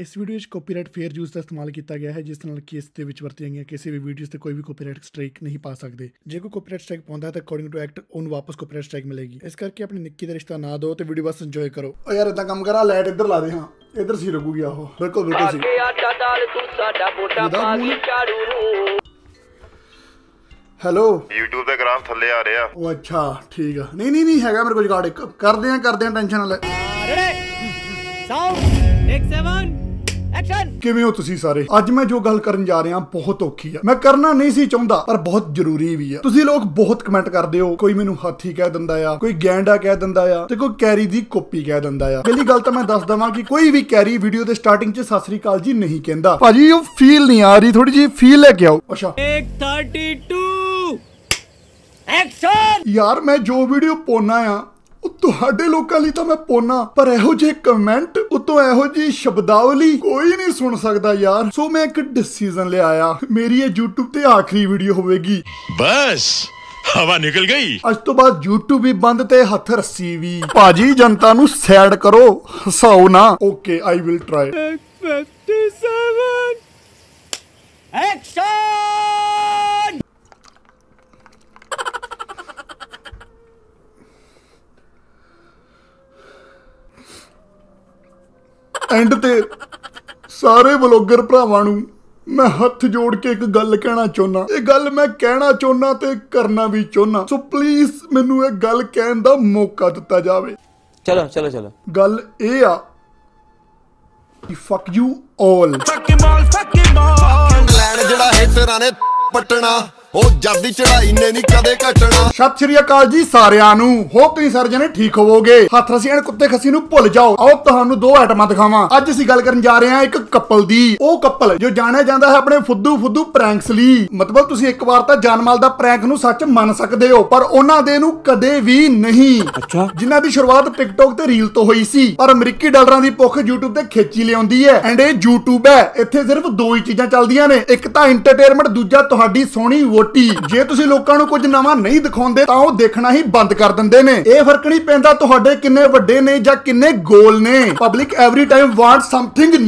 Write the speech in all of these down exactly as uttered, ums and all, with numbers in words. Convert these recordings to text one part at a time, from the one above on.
इस वीडियो में copyright fair use का इस्तेमाल किया गया है जिस नाल कि इस दे विच वरती गई किसी भी वीडियो से कोई भी कॉपीराइट स्ट्राइक नहीं पा सकते। जो कोई कॉपीराइट स्ट्राइक पाता है तो अकॉर्डिंग टू एक्ट उन्हें वापस कॉपीराइट स्ट्राइक मिलेगी। इस करके अपनी निक्की का रिश्ता ना दो तो वीडियो बस इंजॉय करो। और यार इतना कम करा लाइट इधर ला दे। हाँ इधर सी रुकूगी। आहो बिल्कुल बिल्कुल। हेलो यूट्यूब का ग्राफ थले आ रहा। ओ अच्छा ठीक है। नहीं नहीं नहीं हैगा मेरे को रिकॉर्ड एक करदे हैं करदे हैं टेंशन ना ले। साउंड एक सेवन ਕਿਵੇਂ ਹੋ ਤੁਸੀਂ ਸਾਰੇ। ਅੱਜ ਮੈਂ ਜੋ ਗੱਲ ਕਰਨ ਜਾ ਰਿਹਾ ਬਹੁਤ ਔਖੀ ਆ। ਮੈਂ ਕਰਨਾ ਨਹੀਂ ਸੀ ਚਾਹੁੰਦਾ ਪਰ ਬਹੁਤ ਜ਼ਰੂਰੀ ਵੀ ਆ। ਤੁਸੀਂ ਲੋਕ ਬਹੁਤ ਕਮੈਂਟ ਕਰਦੇ ਹੋ। ਕੋਈ ਮੈਨੂੰ ਹਾਥੀ ਕਹਿ ਦਿੰਦਾ ਆ, ਕੋਈ ਗੈਂਡਾ ਕਹਿ ਦਿੰਦਾ ਆ ਤੇ ਕੋਈ ਕੈਰੀ ਦੀ ਕਾਪੀ ਕਹਿ ਦਿੰਦਾ ਆ। ਪਹਿਲੀ ਗੱਲ ਤਾਂ ਮੈਂ ਦੱਸ ਦਵਾਂ ਕਿ ਕੋਈ ਵੀ ਕੈਰੀ ਵੀਡੀਓ ਦੇ ਸਟਾਰਟਿੰਗ 'ਚ ਸਤਿ ਸ੍ਰੀ ਅਕਾਲ ਜੀ ਨਹੀਂ ਕਹਿੰਦਾ। ਭਾਜੀ ਉਹ ਫੀਲ ਨਹੀਂ ਆ ਰਹੀ, ਥੋੜੀ ਜਿਹੀ ਫੀਲ ਲੈ ਕੇ ਆਓ। ਅੱਛਾ ਇੱਕ ਤੀਹ ਦੋ ਐਕਸ਼ਨ। ਯਾਰ ਮੈਂ ਜੋ ਵੀਡੀਓ ਪਾਉਣਾ ਆ ਤੁਹਾਡੇ लोगों लिए तो मैं पोना पर एहो जे कमेंट उतो एहो जी शब्दावली कोई नहीं सुन सकता यार। सो मैं एक डिसीजन ले आया। मेरी ये यूट्यूब ते आखिरी वीडियो होगी। बस हवा निकल गई। अज तो बाद यूट्यूब भी बंद ते हथ रस्सी भी। भाजी जनता नू सैड करो, हसाओ ना। Okay I will try. And ते सारे ब्लॉगर भरावां नूं मैं हथ जोड़ के एक गल कहना चाहना। ये गल मैं कहना चाहना ते करना भी चाहना। सो प्लीज मैनू एक गल कहन दा मौका दिता जावे। चलो चलो चलो। गल ए आ कि fuck you all. Fucking all fucking all. लैंड जेड़ा है तेरा ने पटना। सत श्री अकाल जी सारियां नूं। होप तुसीं सारे जने ठीक होवोगे। हथ रस्सी एंड कुत्ते खस्सी नूं भुल जाओ। आओ तुहानूं दो आइटमां दिखावां। अज असीं गल करन जा रहे हां एक कपल दी। ओ कपल जो जाणिया जांदा है अपने फुद्दू फुद्दू प्रैंक्स लई। मतलब तुसीं एक वार तां जानमाल दा प्रैंक नूं सच मंन सकदे हो पर उहनां दे नूं कदे वी नहीं। अच्छा जिन्हां दी शुरुआत टिकटॉक ते रील तो होई सी पर अमरीकी डालरां दी भुख यूट्यूब ते खिच्ची लिआउंदी है। एंड इह यूट्यूब है। इत्थे सिर्फ दो ही चीज़ां चलदियां ने, इक तां एंटरटेनमेंट, दूजा तुहाडी सोहणी। जे तुसीं लोकां नूं कुछ नवां नहीं दिखाउंदे तां ओह देखना ही बंद कर दिंदे ने। इह फर्क नहीं पैंदा तुहाडे किन्ने वड्डे ने जां किन्ने गोल ने। Public every time want something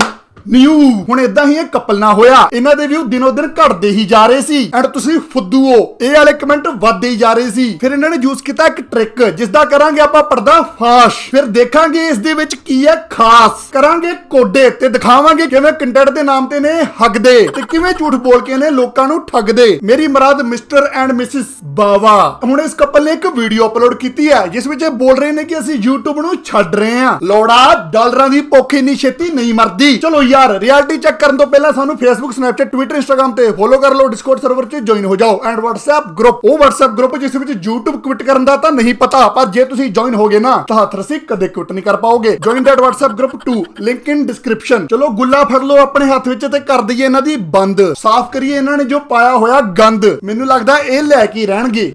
new. हुण इदां ही कपल ना होया। इन्हां दे व्यू दिनों दिन घटदे ही जा रहे सी एंड तुसीं फुद्दू हो इह वाले कमेंट वधदे ही जा रहे सी। फिर इन्हां ने यूज कीता इक ट्रिक जिस दा करांगे आपां पर्दाफाश। फिर देखांगे इस दे विच की है खास। करांगे कोडे ते दिखावांगे किवें कंटेंट दे नाम ते ने हगदे ते किवें झूठ बोल के ने लोकां नूं ठगदे। मेरी मुराद मिस्टर एंड मिसिस बावा। हुण इस कपल ने इक वीडियो अपलोड कीती है जिस विच इह बोल रहे ने कि असीं यूट्यूब नूं छड्ड रहे हां। लोड़ा डालरां दी भुख इन्नी छेती नहीं मरदी। चलो यार रियलिटी चेक करने तो पहले सानू फेसबुक, स्नैपचैट, ट्विटर, इंस्टाग्राम पे फॉलो कर लो। डिस्कॉर्ड सर्वर च ज्वाइन हो जाओ एंड व्हाट्सएप ग्रुप। वो व्हाट्सएप ग्रुप जिस विच यूट्यूब क्विट करन दा तां नहीं पता पर जे तुसीं ज्वाइन होगे ना तां हथ रस्सी कदे क्विट नहीं कर पाओगे। Join that WhatsApp group to link in description. चलो गुल्ला फड़ लो अपने हाथ विच ते कर दईए इन्हां दी बंद। साफ करिए इन्हां ने जो पाया होया गंद। मैनू लगदा इह लै के रहणगे।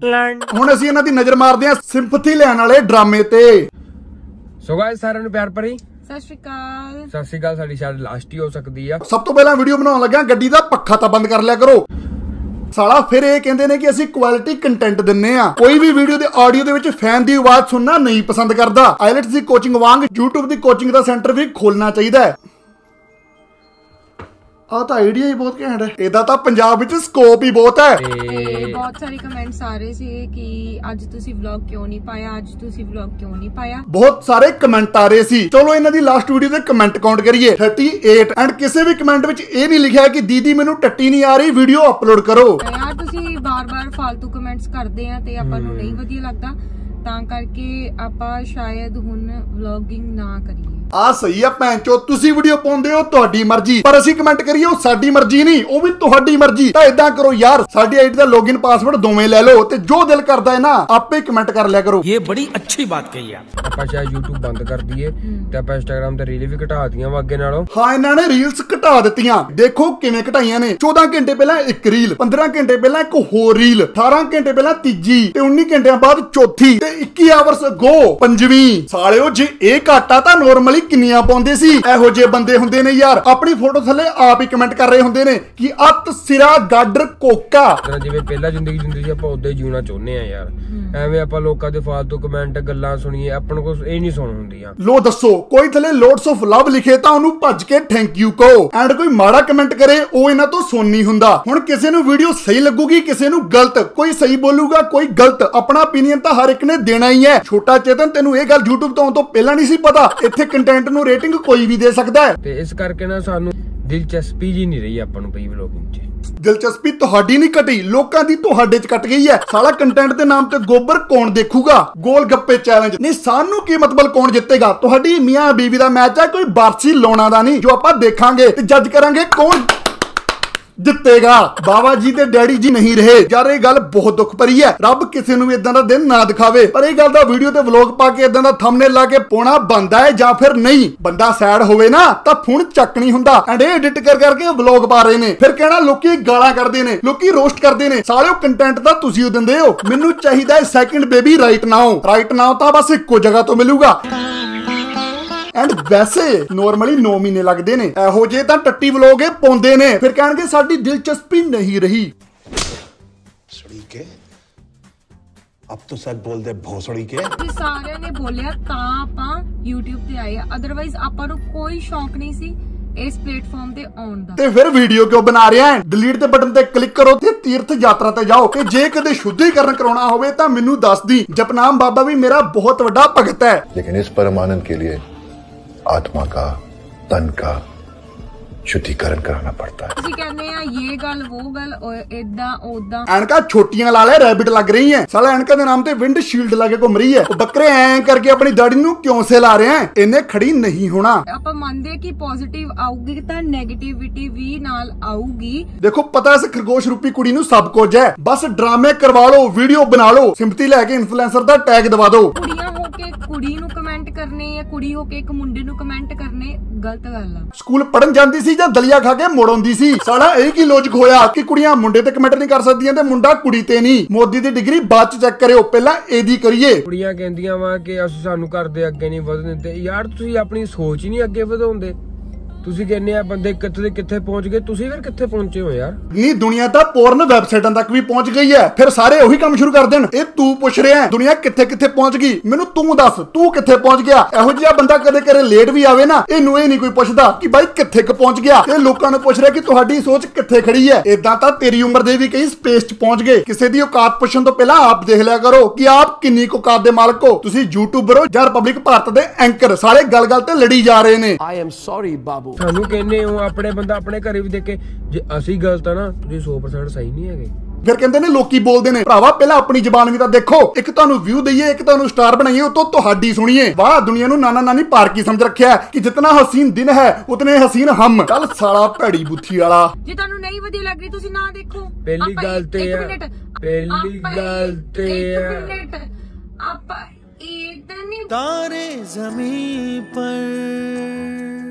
हुण असीं इन्हां दी नज़र मारदे हां सिंपथी लैण वाले ड्रामे ते। सो गाइस सारिआं नूं प्यार भरी ਸਤਿ ਸ਼੍ਰੀ ਅਕਾਲ। ਸਤਿ ਸ਼੍ਰੀ ਅਕਾਲ। ਸਾਡੀ ਸ਼ਾਇਦ ਲਾਸਟ ਹੀ ਹੋ ਸਕਦੀ ਆ। ਸਭ ਤੋਂ ਪਹਿਲਾਂ ਵੀਡੀਓ ਬਣਾਉਣ ਲੱਗਿਆ ਗੱਡੀ ਦਾ ਪੱਖਾ ਤਾਂ ਬੰਦ ਕਰ ਲਿਆ ਕਰੋ ਸਾਲਾ। ਫਿਰ ਇਹ ਕਹਿੰਦੇ ਨੇ ਕਿ ਅਸੀਂ ਕੁਆਲਿਟੀ ਕੰਟੈਂਟ ਦਿੰਨੇ ਆ। ਕੋਈ ਵੀ ਵੀਡੀਓ ਦੇ ਆਡੀਓ ਦੇ ਵਿੱਚ ਫੈਨ ਦੀ ਆਵਾਜ਼ ਸੁਣਨਾ ਨਹੀਂ ਪਸੰਦ ਕਰਦਾ। ਆਈਲੈਟਸ ਦੀ ਕੋਚਿੰਗ ਵਾਂਗ YouTube ਦੀ ਕੋਚਿੰਗ ਦਾ ਸੈਂਟਰ ਵੀ ਖੋਲਣਾ ਚਾਹੀਦਾ ਹੈ। ਆਹ ਤਾਂ ਆਈਡੀਆ ਹੀ ਬਹੁਤ ਘੈਂਟ ਹੈ। ਇਹਦਾ ਤਾਂ ਪੰਜਾਬ ਵਿੱਚ ਸਕੋਪ ਹੀ ਬਹੁਤ ਹੈ। ਬਹੁਤ ਸਾਰੇ ਕਮੈਂਟਸ ਆ ਰਹੇ ਸੀ ਕਿ ਅੱਜ ਤੁਸੀਂ ਵਲੌਗ ਕਿਉਂ ਨਹੀਂ ਪਾਇਆ, ਅੱਜ ਤੁਸੀਂ ਵਲੌਗ ਕਿਉਂ ਨਹੀਂ ਪਾਇਆ। ਬਹੁਤ ਸਾਰੇ ਕਮੈਂਟ ਆ ਰਹੇ ਸੀ। ਚਲੋ ਇਹਨਾਂ ਦੀ ਲਾਸਟ ਵੀਡੀਓ ਦੇ ਕਮੈਂਟ ਕਾਊਂਟ ਕਰੀਏ ਅਠੱਤੀ ਐਂਡ ਕਿਸੇ ਵੀ ਕਮੈਂਟ ਵਿੱਚ ਇਹ ਨਹੀਂ ਲਿਖਿਆ ਕਿ ਦੀਦੀ ਮੈਨੂੰ ਟੱਟੀ ਨਹੀਂ ਆ ਰਹੀ ਵੀਡੀਓ ਅਪਲੋਡ ਕਰੋ। ਯਾਰ ਤੁਸੀਂ ਬਾਰ-ਬਾਰ ਫालतू ਕਮੈਂਟਸ ਕਰਦੇ ਆ ਤੇ ਆਪਾਂ ਨੂੰ ਨਹੀਂ ਵਧੀਆ ਲੱਗਦਾ ਤਾਂ ਕਰਕੇ ਆਪਾਂ ਸ਼ਾਇਦ ਹੁਣ ਵਲੌਗਿੰਗ ਨਾ ਕਰੀਏ। आ सही है भैन चो तुसी वीडियो पाउंदे हो तुहाडी मर्जी पर असीं कमेंट करिए ओ साडी मर्जी नहीं ओ भी तुहाडी मर्जी। तां इदां करो यार साडी आईडी दा लॉगिन पासवर्ड दोवें ले लो ते जो दिल करदा है ना आपे कमेंट कर लिया करो। ये बड़ी अच्छी बात कही है। आपां शायद YouTube बंद कर दिए ते आपां Instagram ते रील भी घटा दियां वा अग्गे नालों। हां इन्हां ने रील्स घटा दित्तियां। देखो किवें घटाइयां ने। चौदह घंटे पहला एक रील, पंद्रह घंटे पहला एक होर रील, अठारह घंटे पहला तीजी ते उन्नीस घंटे बाद चौथी ते इक्कीस आवर्स अगो पंजवीं। सालिओ जे इह घाटा तां नॉर्मली वाली किनिया पाउंदे सी। इहो जे बंदे हुंदे ने यार अपनी फोटो थले आप ही कमेंट कर रहे हुंदे ने कि अत सिरा गाडर कोका। जिवें पहला जिंदगी जिंदगी च आपां उदां ही जीना चाहुंदे आ यार। एवें आपां लोकां दे फालतू कमेंट गल्लां सुणीए अपने कोल इह नहीं सुण हुंदियां। लो दसो कोई थले लोड्स ऑफ लव लिखे तां ओनू भज के थैंक यू कहो एंड कोई माड़ा कमेंट करे ओह इहनां तों सुण नहीं हुंदा। हुण किसे नू वीडियो सही लगूगी किसे नू गलत, कोई सही बोलूगा कोई गलत, अपना ओपीनियन तां हर एक ने देना ही है। छोटा चेतन तेनू यह गल यूट्यूब तो, तो पहला नहीं सी पता। इत्थे कंटेंट नू रेटिंग कोई भी दे सकदा है ते इस करके ना सानू दिलचस्पी जी नहीं रही आपां नू पई व्लॉगिंग च। दिलचस्पी तुहाडी नहीं कटी, लोकां दी तुहाडे च कट गई है। साला कंटेंट दे नाम ते गोबर कौन देखूगा, गोल गप्पे चैलेंज नहीं सानू की मतलब कौन जितेगा। तुहाडी मियां बीवी दा मैच है, कोई बारसी लोना दा नहीं जो आपां देखांगे ते जज करांगे कौन जितेगा। बाबा जी दे डैडी जी नहीं रहे यार, ये गल बहुत दुख भरी है। रब किसी नू इदां दा दिन ना दिखावे, पर इह गल दा वीडियो ते व्लॉग पा के इदां दा थंबनेल ला के पोना बनदा है जां फिर नहीं। बंदा सैड होवे ना तां फोन चक नहीं हुंदा एंड इह एडिट कर करके व्लॉग पा रहे ने, फिर कहना लोकी गालां करदे ने, लोकी रोस्ट करदे ने। सारे कंटेंट तां तुसीं ओ दिंदे हो। मैनू चाहीदा है second baby right now. Right now तां बस इक्को जगह तो मिलूगा एंड वैसे नॉर्मली नौ महीने लगते ने। इहो जे तां टट्टी व्लॉग पाउंदे ने फिर कहणगे साडी दिलचस्पी नहीं रही। अब तो सब बोलदे भोसड़ी के सारे ने बोलिया तां आपां YouTube ते आए, अदरवाइज आपां नू कोई शौक नहीं सी इस प्लेटफॉर्म ते आउण दा। ते फिर वीडियो क्यों बना रहे हैं? डिलीट दे बटन ते क्लिक करो ते तीर्थ यात्रा ते जाओ ते जे कदे शुद्धिकरण कराना होवे तां मैनू दस दी। जपनाम बाबा भी मेरा बहुत वड्डा भगत है, लेकिन इस परमानंद के लिए आत्मा का तन का शुद्धिकरण कराना पड़ता है। तुसी कहने हैं ये गल वो गल इदा उदा। एनका छोटियां ला ले रैबिट लग रही हैं। साला एनका दे नाम ते विंड शील्ड लाके घूम रही है। बकरे ऐं करके अपनी दाढ़ी नू क्यों से ला रहे हैं? इन्हें खड़ी नहीं होना। आपां मानदे कि पॉजिटिव आऊगी तां नेगेटिविटी वी नाल आऊगी। देखो पता इस खरगोश रूपी कुड़ी नू सब कुछ है, बस ड्रामे करवा लो, वीडियो बना लो, सिंपति लेके इन्फ्लुएंसर दा टैग दबा दो। कुड़ियां होके कुड़ी नू कमेंट करने या कुड़ी होके एक मुंडे नू कमेंट करने गलत गल है। स्कूल पढ़न जांदी सी जां दलिया खा के मोड़ आउंदी सी। साला एह की लॉजिक होया कि कुड़ियां मुंडे ते कमेंट नहीं कर सकदियां ते मुंडा कुड़ी ते नहीं। मोदी दी डिग्री बाद च चेक करियो, पहला एदी करिए। कुड़ियां कहंदियां वा कि अस सानू घर दे अग्गे नहीं वधन दिंदे। यार तुसीं अपनी सोच ही नहीं अग्गे वधाउंदे। ਤੁਸੀਂ ਕਹਿੰਦੇ ਆ ਬੰਦੇ ਕਿੱਥੇ ਦੇ ਕਿੱਥੇ ਪਹੁੰਚ ਗਏ, ਤੁਸੀਂ ਫਿਰ ਕਿੱਥੇ ਪਹੁੰਚੇ ਹੋ ਯਾਰ? ਨਹੀਂ ਦੁਨੀਆ ਤਾਂ ਪੋਰਨ ਵੈਬਸਾਈਟਾਂ ਤੱਕ ਵੀ ਪਹੁੰਚ ਗਈ ਹੈ, ਫਿਰ ਸਾਰੇ ਉਹੀ ਕੰਮ ਸ਼ੁਰੂ ਕਰ ਦੇਣ। ਇਹ ਤੂੰ ਪੁੱਛ ਰਿਹਾ ਦੁਨੀਆ ਕਿੱਥੇ ਕਿੱਥੇ ਪਹੁੰਚ ਗਈ, ਮੈਨੂੰ ਤੂੰ ਦੱਸ ਤੂੰ ਕਿੱਥੇ ਪਹੁੰਚ ਗਿਆ? ਇਹੋ ਜਿਹਾ ਬੰਦਾ ਕਦੇ ਕਦੇ ਲੇਟ ਵੀ ਆਵੇ ਨਾ, ਇਹਨੂੰ ਇਹ ਨਹੀਂ ਕੋਈ ਪੁੱਛਦਾ ਕਿ ਬਾਈ ਕਿੱਥੇ ਕ ਪਹੁੰਚ ਗਿਆ। ਇਹ ਲੋਕਾਂ ਨੂੰ ਪੁੱਛ ਰਿਹਾ ਕਿ ਤੁਹਾਡੀ ਸੋਚ ਕਿੱਥੇ ਖੜੀ ਹੈ। ਇਦਾਂ ਤਾਂ ਤੇਰੀ ਉਮਰ ਦੇ ਵੀ ਕਈ ਸਪੇਸ 'ਚ ਪਹੁੰਚ ਗਏ। ਕਿਸੇ ਦੀ ਔਕਾਤ ਪੁੱਛਣ ਤੋਂ ਪਹਿਲਾਂ ਆਪ ਦੇਖ ਲਿਆ ਕਰੋ ਕਿ ਆਪ ਕਿੰਨੀ ਕੁ ਔਕਾਤ ਦੇ ਮਾਲਕ ਹੋ। ਤੁਸੀਂ ਯੂਟਿਊਬਰ ਹੋ ਜਾਂ ਰਿਪਬਲਿਕ ਭਾਰਤ ਦੇ ਐਂਕਰ, ਸਾਰੇ ਗੱਲ ਗੱਲ ਤੇ ਲੜੀ ਜਾ ਰਹੇ ਨੇ। ਆਈ ਐਮ ਸੌਰੀ ਬਾਬੂ। ਸਾਨੂੰ ਕਹਿੰਦੇ ਹੋ ਆਪਣੇ ਬੰਦਾ ਆਪਣੇ ਘਰੇ ਵੀ ਦੇਖੇ, ਜੇ ਅਸੀਂ ਗਲਤ ਆ ਨਾ ਤੁਸੀਂ ਸੌ ਪਰਸੈਂਟ ਸਹੀ ਨਹੀਂ ਹੈਗੇ। ਫਿਰ ਕਹਿੰਦੇ ਨੇ ਲੋਕੀ ਬੋਲਦੇ ਨੇ ਭਰਾਵਾ ਪਹਿਲਾਂ ਆਪਣੀ ਜ਼ਬਾਨ ਵੀ ਤਾਂ ਦੇਖੋ। ਇੱਕ ਤੁਹਾਨੂੰ ਵਿਊ ਦਈਏ, ਇੱਕ ਤੁਹਾਨੂੰ ਸਟਾਰ ਬਣਾਈਏ, ਉਤੋਂ ਤੁਹਾਡੀ ਸੁਣੀਏ। ਵਾਹ ਦੁਨੀਆ ਨੂੰ ਨਾਨਾ ਨਾਨੀ ਪਾਰਕੀ ਸਮਝ ਰੱਖਿਆ ਕਿ ਜਿਤਨਾ ਹਸੀਨ ਦਿਨ ਹੈ ਉਤਨੇ ਹਸੀਨ ਹਮ। ਕੱਲ ਸਾਲਾ ਭੈੜੀ ਬੁੱਥੀ ਵਾਲਾ। ਜੇ ਤੁਹਾਨੂੰ ਨਹੀਂ ਵਧੀਆ ਲੱਗ ਰਹੀ ਤੁਸੀਂ ਨਾ ਦੇਖੋ। ਪਹਿਲੀ ਗੱਲ ਤੇ ਆ ਪਹਿਲੀ ਗੱਲ ਤੇ ਆਪਾਂ ਇਤਨੇ ਤਾਰੇ ਜ਼ਮੀਨ ਪਰ।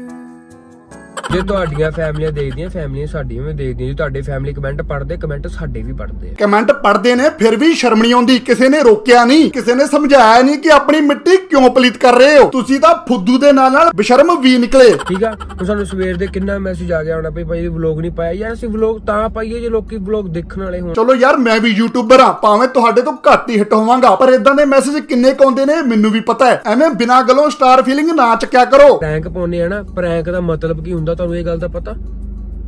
ਜੇ ਤੁਹਾਡੀਆਂ ਫੈਮਲੀਆਂ ਦੇਖਦੀਆਂ ਫੈਮਲੀਆਂ ਸਾਡੀਆਂ ਵੀ ਦੇਖਦੀਆਂ। ਜੇ ਤੁਹਾਡੇ ਫੈਮਲੀ ਕਮੈਂਟ ਪੜਦੇ ਕਮੈਂਟ ਸਾਡੇ ਵੀ ਪੜਦੇ ਆ। ਕਮੈਂਟ ਪੜਦੇ ਨੇ ਫਿਰ ਵੀ ਸ਼ਰਮ ਨਹੀਂ ਆਉਂਦੀ। ਕਿਸੇ ਨੇ ਰੋਕਿਆ ਨਹੀਂ, ਕਿਸੇ ਨੇ ਸਮਝਾਇਆ ਨਹੀਂ ਕਿ ਆਪਣੀ ਮਿੱਟੀ ਕਿਉਂ ਪਲੀਤ ਕਰ ਰਹੇ ਹੋ। ਤੁਸੀਂ ਤਾਂ ਫੁੱਦੂ ਦੇ ਨਾਲ ਨਾਲ ਬਸ਼ਰਮ ਵੀ ਨਿਕਲੇ। ਠੀਕ ਆ ਸਾਨੂੰ ਸਵੇਰ ਦੇ ਕਿੰਨਾ ਮੈਸੇਜ ਆ ਗਿਆ ਹੋਣਾ ਭਈ ਭਾਈ ਵਲੋਗ ਨਹੀਂ ਪਾਇਆ। ਯਾਰ ਅਸੀਂ ਵਲੋਗ ਤਾਂ ਪਾਈਏ ਜੇ ਲੋਕੀ ਵਲੋਗ ਦੇਖਣ ਵਾਲੇ ਹੋਣ। ਚਲੋ ਯਾਰ ਮੈਂ ਵੀ ਯੂਟਿਊਬਰ ਆ, ਭਾਵੇਂ ਤੁਹਾਡੇ ਤੋਂ ਘੱਟ ਹੀ ਹਿੱਟ ਹੋਵਾਂਗਾ, ਪਰ ਇਦਾਂ ਦੇ ਮੈਸੇਜ ਕਿੰਨੇ ਕ ਆਉਂਦੇ ਨੇ ਮੈਨੂੰ ਵੀ ਪਤਾ ਹੈ। ਐਵੇਂ ਬਿਨਾਂ ਗੱਲੋਂ ਸਟਾਰ ਫੀਲਿੰਗ ਨਾ ਚੱਕਿਆ ਕਰੋ। ਪ੍ਰੈਂਕ ਪਾਉਨੇ ਆ ਨਾ, ਪ੍ਰੈਂਕ ਦਾ ਮਤਲਬ ਕੀ ਹੁੰਦਾ? ਤੁਹਾਨੂੰ ਇਹ ਗੱਲ ਦਾ ਪਤਾ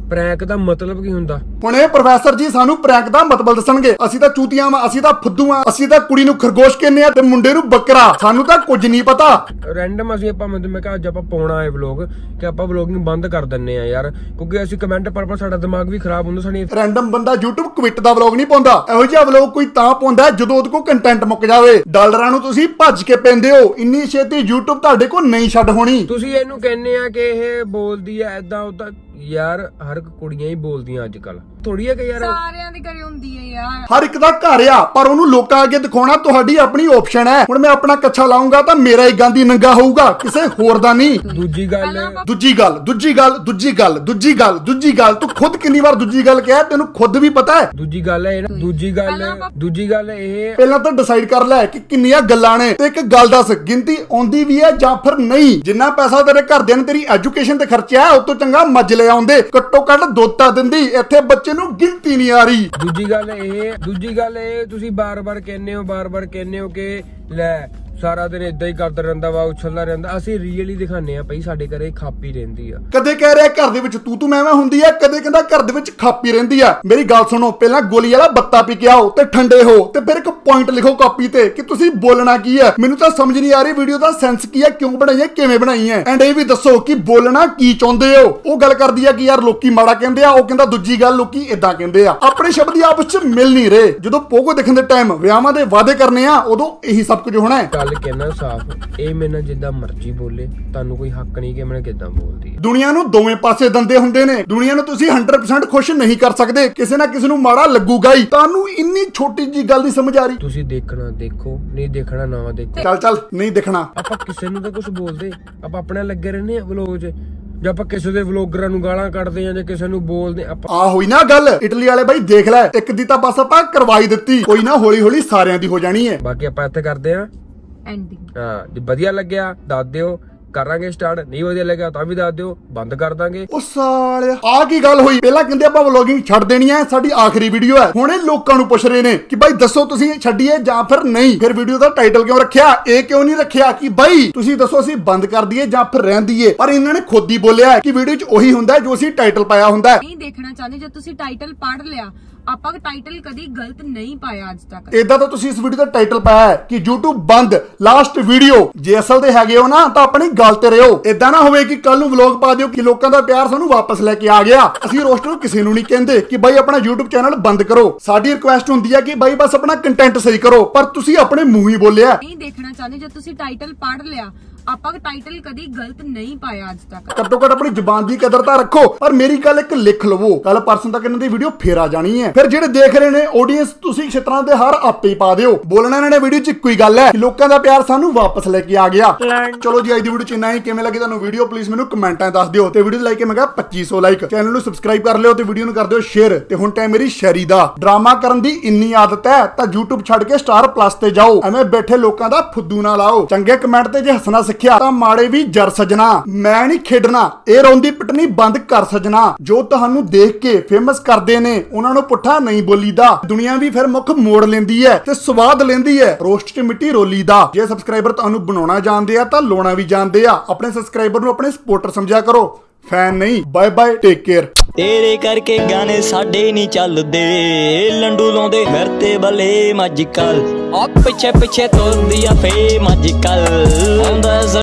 ਪ੍ਰੈਂਕ ਦਾ ਮਤਲਬ ਕੀ ਹੁੰਦਾ? ਹੁਣ ਇਹ ਪ੍ਰੋਫੈਸਰ ਜੀ ਸਾਨੂੰ ਪ੍ਰੈਂਕ ਦਾ ਮਤਲਬ ਦੱਸਣਗੇ। ਅਸੀਂ ਤਾਂ ਚੂਤੀਆਂ ਵਾਂ, ਅਸੀਂ ਤਾਂ ਫੁੱਦੂ ਆ, ਅਸੀਂ ਤਾਂ ਕੁੜੀ ਨੂੰ ਖਰਗੋਸ਼ ਕਹਿੰਦੇ ਆ ਤੇ ਮੁੰਡੇ ਨੂੰ ਬੱਕਰਾ। ਸਾਨੂੰ ਤਾਂ ਕੁਝ ਨਹੀਂ ਪਤਾ। ਰੈਂਡਮ ਅਸੀਂ ਆਪਾਂ ਮੈਂ ਕਿਹਾ ਅੱਜ ਆਪਾਂ ਪਾਉਣਾ ਹੈ ਵਲੋਗ ਕਿ ਆਪਾਂ ਵਲੋਗਿੰਗ ਬੰਦ ਕਰ ਦਿੰਨੇ ਆ ਯਾਰ, ਕਿਉਂਕਿ ਅਸੀਂ ਕਮੈਂਟ ਪੜ੍ਹ ਪੜ੍ਹ ਸਾਡਾ ਦਿਮਾਗ ਵੀ ਖਰਾਬ ਹੁੰਦਾ। ਸਾਡੀ ਰੈਂਡਮ ਬੰਦਾ YouTube ਕਵਿਟ ਦਾ ਵਲੋਗ ਨਹੀਂ ਪਾਉਂਦਾ। ਇਹੋ ਜਿਹਾ ਵਲੋਗ ਕੋਈ ਤਾਂ ਪਾਉਂਦਾ ਜਦੋਂ ਉਹਦੇ ਕੋਲ ਕੰਟੈਂਟ ਮੁੱਕ ਜਾਵੇ। ਡਾਲਰਾਂ ਨੂੰ ਤੁਸੀਂ ਭੱਜ ਕੇ ਪੈਂਦੇ ਹੋ, ਇੰਨੀ ਛੇਤੀ YouTube ਤੁਹਾਡੇ ਕੋਲ ਨਹੀਂ ਛੱਡ ਹੋਣੀ। ਤੁਸੀਂ ਇਹਨੂੰ ਕਹਿੰਦੇ ਆ ਕਿ ਇਹ ਬੋਲਦੀ ਆ ਏਦਾਂ ਓਦਾਂ। ਯਾਰ ਹਰ ਕੁੜੀਆਂ ਹੀ ਬੋਲਦੀਆਂ ਅੱਜ ਕੱਲ। थोड़ी है कि यार सारियां दी घरे हुंदी है यार, हर एक दा घर आ, पर ओनू लोकां अगे दिखाउणा तुहाडी अपनी ऑप्शन है। हुण मैं अपना कच्छा लाऊंगा तां मेरा ही गांधी नंगा होऊगा, किसे होर दा नहीं। दूजी गल दूजी गल दूजी गल दूजी गल दूजी गल दूजी गल तू खुद कितनी बार दूजी गल कहा, तेनू खुद भी पता है। दूजी गल है दूजी गल दूजी गल ए पहला तां डिसाइड कर लै कि कितनी गल्लां ने ते इक गल दस, गिनती आउंदी भी है जां फिर नहीं। जिन्ना पैसा तेरे घरदियां ने तेरी एजुकेशन ते खर्चया है, उस तों चंगा मज ले आउंदे, घट्टो घट दोता दिंदी, इत्थे बच्चे नू गिनती नहीं आ रही। दूजी गल ए दूजी गल ए तुसीं बार-बार कहने हो बार-बार कहने हो कि लै सारा दिन इदा ही करता रहिंदा वा, उछलदा रहिंदा। असीं रियली दिखाने आ भाई, साडे घरे खापी रहिंदी आ। कदे कह रहा घर दे विच तू तू मैं मैं हुंदी आ, कदे कहंदा घर दे विच खापी रहिंदी आ। मेरी गल सुनो, पहला गोली वाला बत्ता पी के आओ ते ठंडे हो, ते फिर एक पॉइंट लिखो कापी ते कि तुसीं बोलना की है। मैनूं तां समझ नहीं आ रही वीडियो दा सेंस की है, क्यों बनाई है, किवें बनाई है। एंड ये भी दसो कि बोलना की चाहुंदे हो। ओह गल करदी आ कि यार लोकी माड़ा कहंदे आ, ओह कहंदा दूजी गल लोकी इदां कहंदे आ। अपने शब्द आपस च मिल नहीं रहे। जदों पोगो दिखण दे टाइम विआहां दे वादे करने आ, उदों यही सब कुछ होना है। कहना साफ, ये मेरे जिदा मर्जी बोले, तानू कोई हक नहीं कि मैं किदा बोलदी। दुनिया नू दोवें पासे दंदे हुंदे ने, दुनिया नू तुसी सौ परसेंट खुश नहीं कर सकदे, किसी ना किसी नू माड़ा लगूगा ही। तानू इन्नी छोटी जी गल दी समझ आ रही। तुसी देखना देखो, नहीं देखना ना देखो। चल चल नहीं देखना। आपां किसी नू तां कुछ बोलदे, आपां अपने लगे रहने आ व्लॉग च, जब आप किसी दे व्लॉगरां नूं गालां कड्डदे आ जां किसी नूं बोलदे आ। आ होई ना गल, इटली वाले भाई देख लै, इक दी तां बस आपां करवाई दित्ती, कोई ना हौली हौली सारियां दी हो जाणी है। बाकी आपां इत्थे करदे आ वधिया लग्या दस दिओ, करांगे स्टार्ट, नहीं वधिया लग्या तां वी दस दिओ, बंद कर दांगे। ओ सालिया आ की गल होई, पहला कहंदे आपां व्लॉगिंग छड्ड देनी है, साडी आखरी वीडियो है। हुणे लोकां नूं पुछ रहे ने कि भाई दसो तुसीं छड्डीए जां फिर नहीं। फिर वीडियो दा टाइटल क्यों रखिया, ए क्यों नहीं रखिया कि भाई तुसीं दसो असीं बंद कर दईए जां फिर रहन दईए। पर इन्हां ने खुद ही बोलिया कि वीडियो च ओही हुंदा है जो असीं टाइटल पाया हुंदा है। नहीं देखना चाहंदे, जे तुसीं टाइटल पढ़ लिया, ਆਪਾਂ टाइटल कदी गलत नहीं पाया आज तक। इदा तो तुसी इस वीडियो दा टाइटल पाया है कि YouTube बंद लास्ट वीडियो, जे असल दे हैगे हो ना तां अपनी गल ते रहो। इदा ना होवे कि कल नू व्लॉग पा दियो कि लोकां दा प्यार सानू वापस लेके आ गया। असीं रोस्टर किसी नू नहीं कहंदे कि भाई अपना YouTube चैनल बंद करो, साडी रिक्वेस्ट हुंदी है कि भाई बस अपना कंटेंट सही करो। पर तुसी अपने मुंह ही बोलिया नहीं देखना चाहंदे, जे तुसी टाइटल पढ़ लिया, ਆਪਾਂ ਟਾਈਟਲ ਕਦੀ ਗਲਤ ਨਹੀਂ ਪਾਇਆ ਅੱਜ ਤੱਕ। ਘੱਟੋ ਘੱਟ ਆਪਣੀ ਜ਼ੁਬਾਨ ਦੀ ਕਦਰ ਤਾਂ ਰੱਖੋ। ਪਰ ਮੇਰੀ ਗੱਲ ਇੱਕ ਲਿਖ ਲਵੋ, ਕੱਲ ਪਰਸੋਂ ਤੱਕ ਇਹਨਾਂ ਦੀ ਵੀਡੀਓ ਫੇਰ ਆ ਜਾਣੀ ਹੈ। ਫਿਰ ਜਿਹੜੇ ਦੇਖ ਰਹੇ ਨੇ ਆਡੀਅנס, ਤੁਸੀਂ ਛਤਰਾਂ ਦੇ ਹਰ ਆਪੇ ਪਾ ਦਿਓ। ਬੋਲਣਾ ਇਹਨਾਂ ਨੇ ਵੀਡੀਓ 'ਚ ਇੱਕੋ ਹੀ ਗੱਲ ਹੈ ਕਿ ਲੋਕਾਂ ਦਾ ਪਿਆਰ ਸਾਨੂੰ ਵਾਪਸ ਲੈ ਕੇ ਆ ਗਿਆ। ਚਲੋ ਜੀ ਅੱਜ ਦੀ ਵੀਡੀਓ 'ਚ ਇੰਨਾ ਹੀ। ਕਿਵੇਂ ਲੱਗੀ ਤੁਹਾਨੂੰ ਵੀਡੀਓ ਪਲੀਜ਼ ਮੈਨੂੰ ਕਮੈਂਟਾਂ ਦੱਸ ਦਿਓ, ਤੇ ਵੀਡੀਓ ਲਾਈਕ ਕਰੇਗਾ ਪੱਚੀ ਸੌ ਲਾਈਕ, ਚੈਨਲ ਨੂੰ ਸਬਸਕ੍ਰਾਈਬ ਕਰ ਲਿਓ ਤੇ ਵੀਡੀਓ ਨੂੰ ਕਰ ਦਿਓ ਸ਼ੇਅਰ। ਤੇ ਹੁਣ ਟਾਈਮ ਮੇਰੀ ਸ਼ੈਰੀ ਦਾ, ਡਰਾਮਾ ਕਰਨ ਦੀ ਇੰਨੀ ਆਦਤ ਹੈ ਤਾਂ YouTube ਛੱਡ ਕੇ ਸਟਾਰ ਪਲੱਸ ਤੇ ਜਾਓ, ਐਵੇਂ ਬੈਠੇ ਲੋਕਾਂ ਦਾ ਫੁੱਦੂ ਨਾ ਲਾਓ। ਚੰਗੇ ਕਮੈਂਟ ਤੇ ਜੇ ਹੱਸਣਾ ਤਾਂ ਮਾੜੇ ਵੀ ਜਰ ਸਜਣਾ। ਮੈਂ ਨਹੀਂ ਖੇਡਣਾ, ਇਹ ਰੋਂਦੀ ਪਿੱਟਣੀ ਬੰਦ ਕਰ ਸਜਣਾ। ਜੋ ਤੁਹਾਨੂੰ ਦੇਖ ਕੇ ਫੇਮਸ ਕਰਦੇ ਨੇ ਉਹਨਾਂ ਨੂੰ ਪੁੱਠਾ ਨਹੀਂ ਬੋਲੀਦਾ, ਦੁਨੀਆ ਵੀ ਫਿਰ ਮੁੱਖ ਮੋੜ ਲੈਂਦੀ ਹੈ ਤੇ ਸਵਾਦ ਲੈਂਦੀ ਹੈ ਰੋਸਟ 'ਚ ਮਿੱਟੀ ਰੋਲੀ ਦਾ। ਜੇ ਸਬਸਕ੍ਰਾਈਬਰ ਤੁਹਾਨੂੰ ਬਣਾਉਣਾ ਜਾਣਦੇ ਆ ਤਾਂ ਲੋਣਾ ਵੀ ਜਾਣਦੇ ਆ। ਆਪਣੇ ਸਬਸਕ੍ਰਾਈਬਰ ਨੂੰ ਆਪਣੇ ਸਪੋਰਟਰ ਸਮਝਿਆ ਕਰੋ, ਫੈਨ ਨਹੀਂ। Bye bye, take care. ਤੇਰੇ ਕਰਕੇ ਗਾਣੇ ਸਾਡੇ ਨਹੀਂ ਚੱਲਦੇ, ਲੰਡੂ ਲਾਉਂਦੇ ਫਿਰ ਤੇ ਬਲੇ ਮੱਜ ਕੱਲ, ਆ ਪਿੱਛੇ ਪਿੱਛੇ ਤੁਰਦੀ ਆ ਫੇਮ ਅੱਜ ਕੱਲ।